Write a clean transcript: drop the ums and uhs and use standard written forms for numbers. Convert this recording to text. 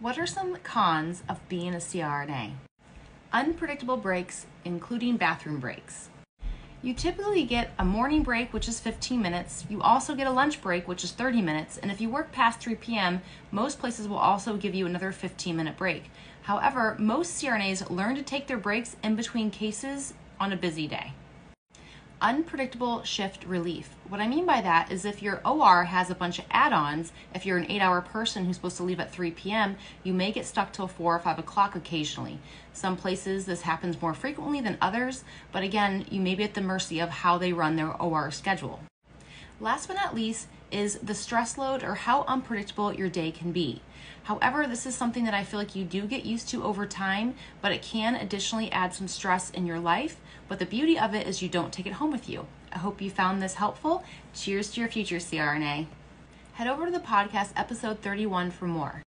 What are some cons of being a CRNA? Unpredictable breaks, including bathroom breaks. You typically get a morning break, which is 15 minutes. You also get a lunch break, which is 30 minutes. And if you work past 3 p.m., most places will also give you another 15-minute break. However, most CRNAs learn to take their breaks in between cases on a busy day. Unpredictable shift relief. What I mean by that is if your OR has a bunch of add-ons, if you're an 8-hour person who's supposed to leave at 3 p.m., you may get stuck till 4 or 5 o'clock occasionally. Some places this happens more frequently than others, but again, you may be at the mercy of how they run their OR schedule. Last but not least is the stress load or how unpredictable your day can be. However, this is something that I feel like you do get used to over time, but it can additionally add some stress in your life. But the beauty of it is you don't take it home with you. I hope you found this helpful. Cheers to your future CRNA. Head over to the podcast episode 31 for more.